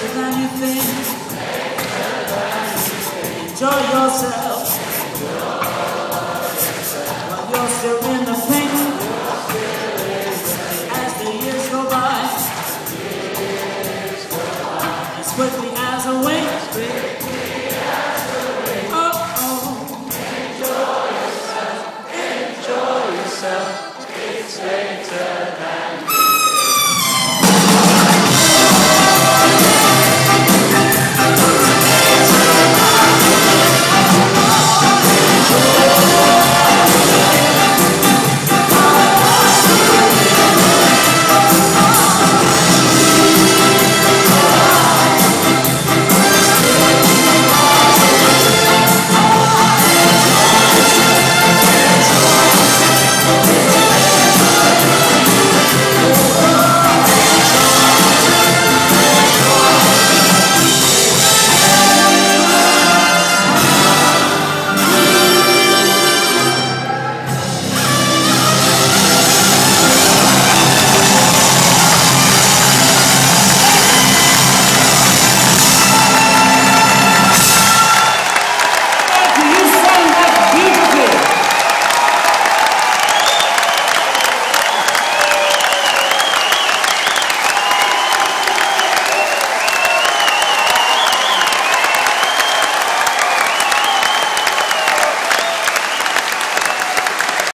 Just let me think. Enjoy yourself while you're still in the pink. As the years go by, as quickly as a wink.